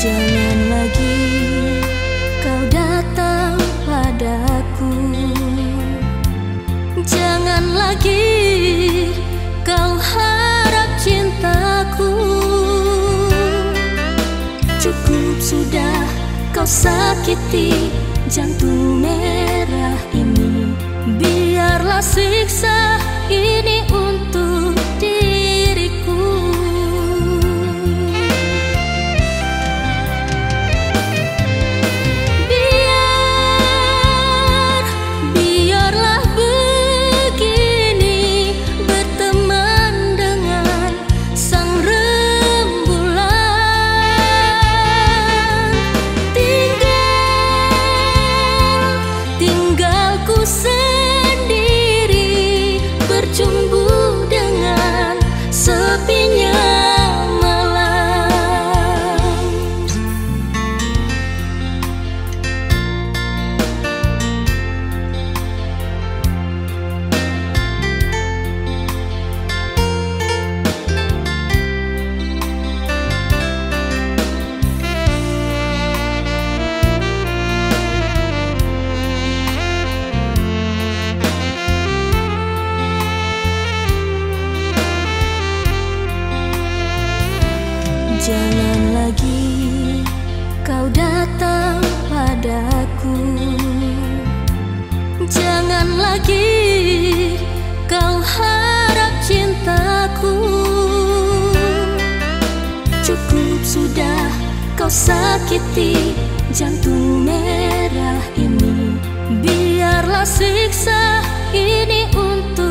Jangan lagi kau datang padaku, jangan lagi kau harap cintaku. Cukup sudah kau sakiti jantung merah ini, biarlah siksa ini untuk diriku. Biarlah begini, berteman dengan sang rembulan. Tinggal ku sendiri, bercumbu dengan sepinya malam. Jangan lagi kau datang padaku, jangan lagi kau harap cintaku. Cukup sudah kau sakiti jantung merah ini, biarlah siksa ini untuk